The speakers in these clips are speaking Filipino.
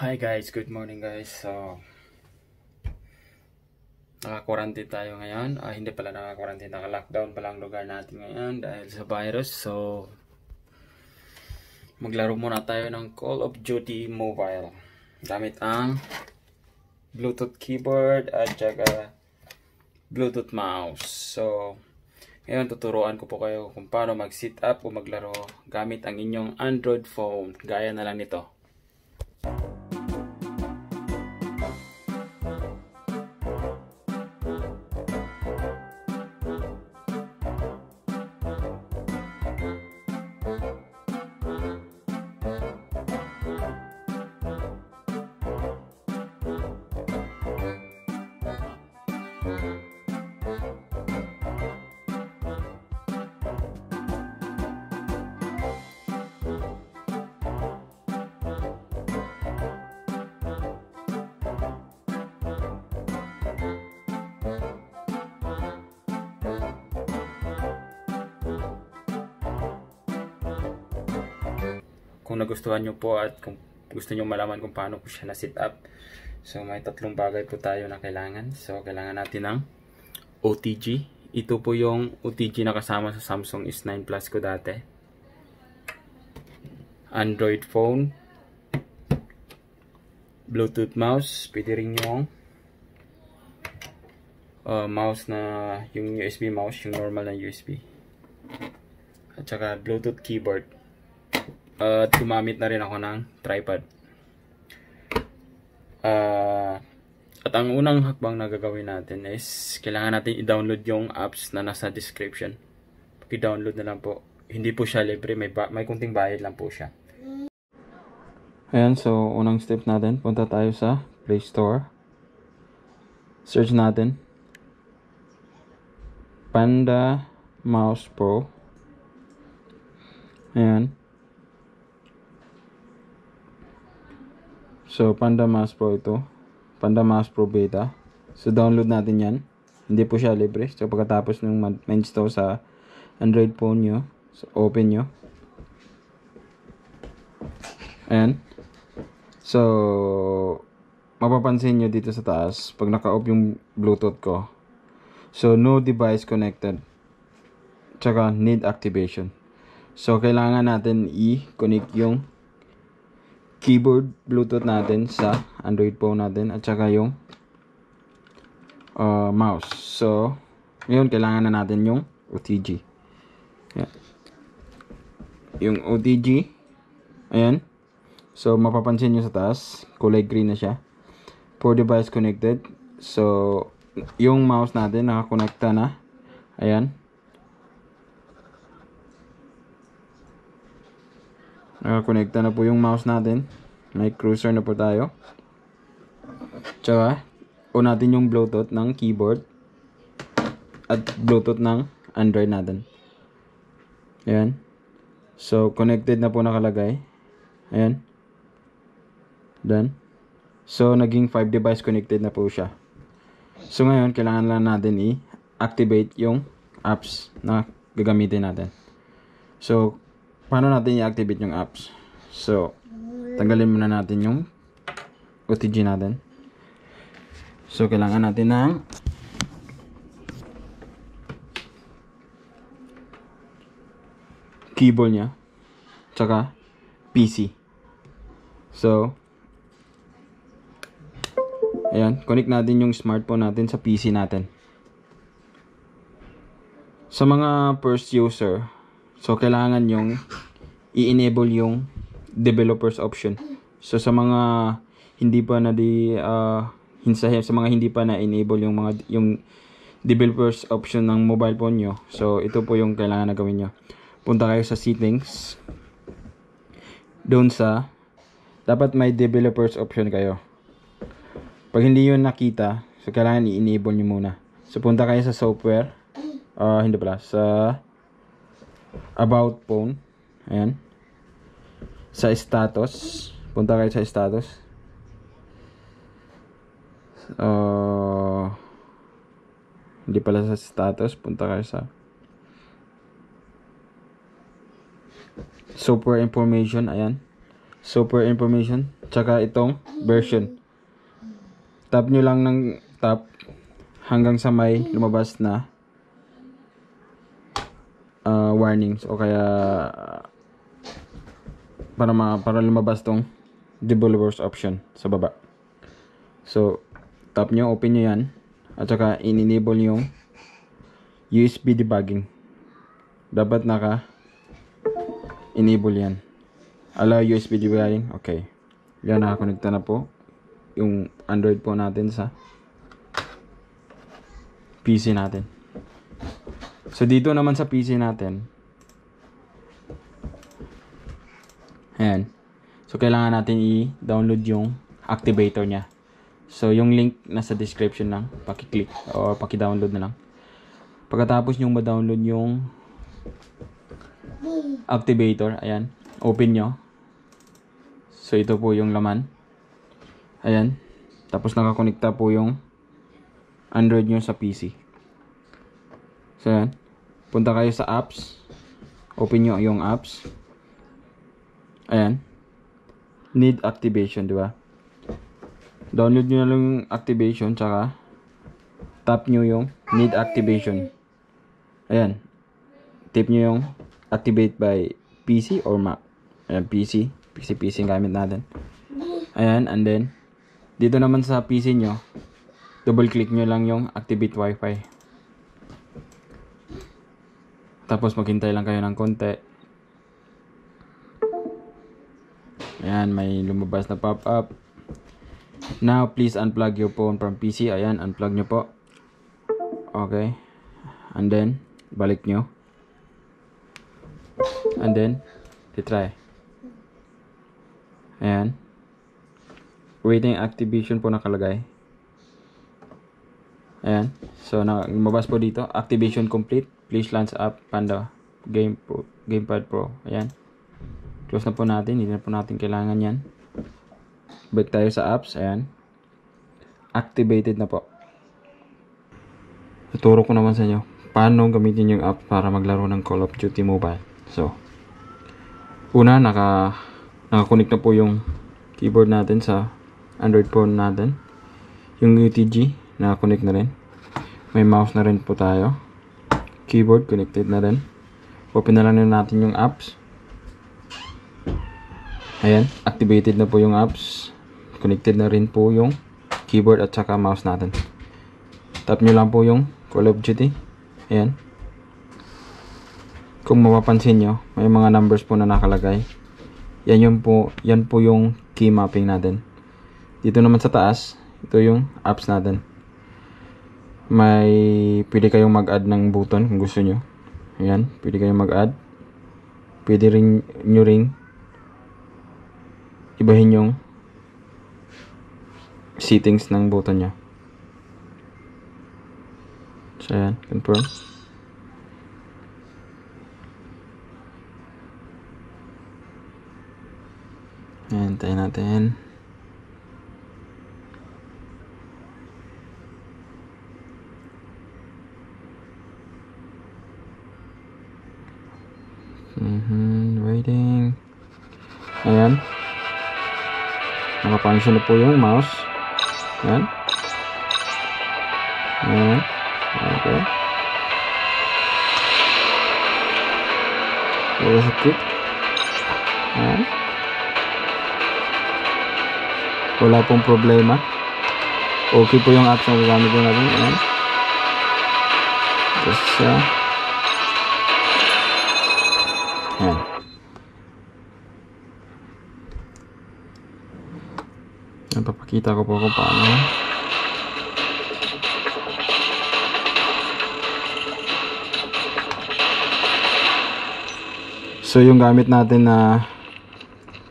Hi guys, good morning guys. So, naka-quarantine tayo ngayon. Hindi pala naka-quarantine, naka-lockdown pala ang lugar natin ngayon dahil sa virus. So, maglaro muna tayo ng Call of Duty Mobile. Gamit ang Bluetooth keyboard at saka Bluetooth mouse. So, ngayon tuturuan ko po kayo kung paano mag-sit up o maglaro gamit ang inyong Android phone. Gaya na lang nito. Kung nagustuhan nyo po at kung gusto nyo malaman kung paano ko siya na sit up, so may tatlong bagay po tayo na kailangan. So kailangan natin ng OTG. Ito po yung OTG na kasama sa Samsung S9 Plus ko dati, Android phone, Bluetooth mouse, pwede rin yung mouse na yung USB mouse, yung normal na USB, at saka Bluetooth keyboard. At gumamit na rin ako ng tripod. At ang unang hakbang na gagawin natin is kailangan natin i-download yung apps na nasa description. Paki-download na lang po. Hindi po siya libre, may kunting bayad lang po siya. Ayan, so unang step natin, punta tayo sa Play Store. Search natin Panda Mouse Pro. Ayan. So, Panda Mouse Pro ito. Panda Mouse Pro Beta. So, download natin yan. Hindi po siya libre. So, pagkatapos nung ma-install sa Android phone nyo, so, open nyo. Ayan. So, mapapansin nyo dito sa taas, pag naka-off yung Bluetooth ko. So, no device connected. Tsaka, need activation. So, kailangan natin i-connect yung keyboard Bluetooth natin sa Android phone natin at saka yung mouse. So, ngayon kailangan na natin yung OTG. Ayan. Yung OTG, ayan. So, mapapansin nyo sa taas, kulay green na siya. For device connected. So, yung mouse natin nakakonekta na. Ayan. Nakakonekta na po yung mouse natin. May cursor na po tayo. Tsaka, on natin yung Bluetooth ng keyboard at Bluetooth ng Android natin. Ayan. So, connected na po nakalagay. Ayan. Done. So, naging 5 device connected na po siya. So, ngayon, kailangan lang natin i-activate yung apps na gagamitin natin. So, paano natin i-activate yung apps? So, tanggalin muna natin yung OTG natin. So, kailangan natin ng keyboard niya, tsaka PC. So, ayan, connect natin yung smartphone natin sa PC natin. Sa mga first user, so, kailangan yung i-enable yung developers option. So, sa mga hindi pa na sa mga hindi pa na enable yung developers option ng mobile phone nyo. So, ito po yung kailangan na gawin nyo. Punta kayo sa settings. Doon sa dapat may developers option kayo. Pag hindi yun nakita, so kailangan i-enable nyo muna. So, punta kayo sa software. Hindi pala, sa about phone. Ayan. Sa status, punta kayo sa status. Hindi pala sa status, punta kayo sa software information. Ayan. super information, tsaka itong version. Tap nyo lang ng tap hanggang sa may lumabas na warnings o kaya para lumabas tong developers option sa baba. So tap nyo, open nyo yan, at saka in-enable yung USB debugging. Dapat naka enable yan. Allow USB debugging. Okay, yan, nakakonekta na po yung Android po natin sa PC natin. So dito naman sa PC natin, ayan. So kailangan natin i-download yung activator nya. So yung link nasa description lang, paki-click or paki-download na lang. Pagkatapos nyong ma-download yung activator, ayan, open nyo. So ito po yung laman, ayan. Tapos nakakonekta po yung Android nyo sa PC. So ayan, punta kayo sa apps, open nyo yung apps. Ayan, need activation, diba? Download nyo na lang yung activation, tsaka tap nyo yung need activation. Ayan, tip nyo yung activate by PC or Mac. Ayan, PC yung gamit natin. Ayan, and then dito naman sa PC nyo, double click nyo lang yung activate Wi-Fi. Tapos maghintay lang kayo ng konti. Ayan, may lumabas na pop-up. Now please unplug your phone from PC. Ayan, unplug nyo po. Okay, and then balik nyo, and then try. Ayan, waiting activation po nakalagay. Ayan, so lumabas po dito, activation complete, please launch up Panda Gamepad Pro. Ayan, close na po natin, hindi na po natin kailangan yan. Back tayo sa apps. Ayan, activated na po. Ituro ko naman sa inyo paano gamitin yung app para maglaro ng Call of Duty Mobile. So una, naka-connect na po yung keyboard natin sa Android phone natin. Yung OTG, naka-connect na rin. May mouse na rin po tayo. Keyboard, connected na rin. Open na lang natin yung apps. Ayan, activated na po yung apps. Connected na rin po yung keyboard at saka mouse natin. Tap nyo lang po yung Call of Duty. Ayan. Kung mapapansin nyo, may mga numbers po na nakalagay. Yan po yung key mapping natin. Dito naman sa taas, ito yung apps natin. May pwede kayong mag-add ng button kung gusto nyo. Ayan, pwede kayong mag-add. Pwede rin nyo ring ibahin yung settings ng button nyo. So ayan, confirm. Hintayin natin. Waiting. Ayan. Nakapansin na po yung mouse. Ayan. Ayan. Okay. Reset. Ayan. Wala pong problema. Okay po yung apps na gamit ko natin. Ayan. Just siya. Ayan. Ayan, papakita ko po kung paano. So yung gamit natin na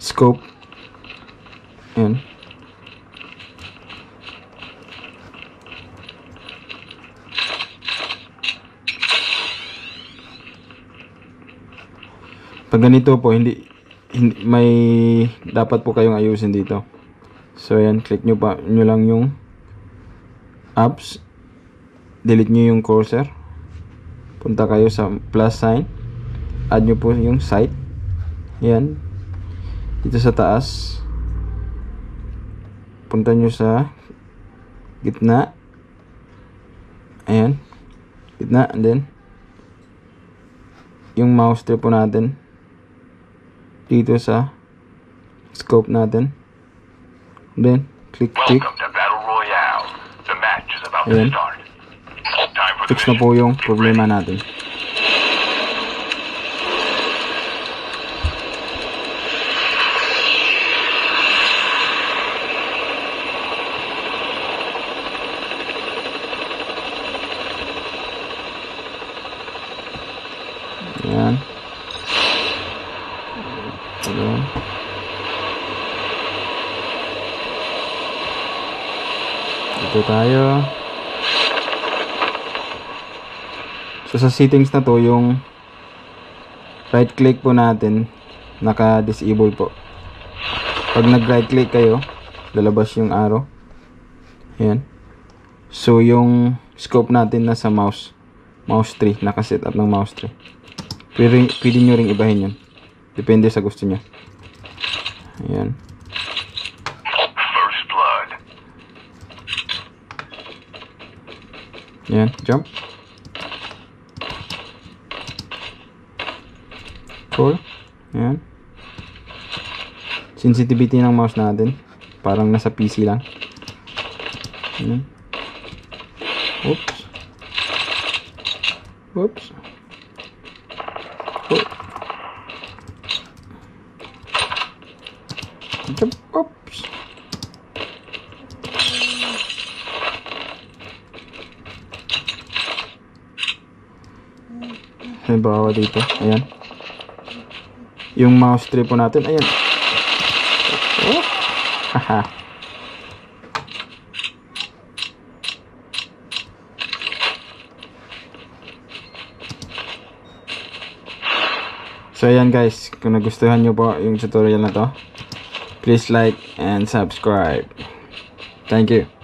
scope. Ayan. Pag ganito po, hindi may dapat po kayong ayusin dito. So ayan, click nyo lang yung apps. Delete nyo yung cursor. Punta kayo sa plus sign. Add nyo po yung site. Ayan. Kita sa taas, punta nyo sa gitna. Ayan, gitna, and then yung mouse trip po natin dito sa scope natin, and then click. Ayan, fix na po yung problema natin. Ayan. Ayan. Ito tayo. So sa settings na to, yung right click po natin naka-disable po. Pag nag-right click kayo, lalabas yung arrow. Ayan. So yung scope natin nasa mouse 3, naka-set up ng mouse 3. Pwede nyo ring ibahin yun. Depende sa gusto nyo. Ayan. Ayan, jump. Pull. Ayan. Sensitivity ng mouse natin, parang nasa PC lang. Ayan. Oops. Oops. Oops. May bawa dito. Ayan. Yung mouse trip po natin. Ayan. Oh. Haha. So ayan guys, kung nagustuhan nyo po yung tutorial na to, please like and subscribe. Thank you.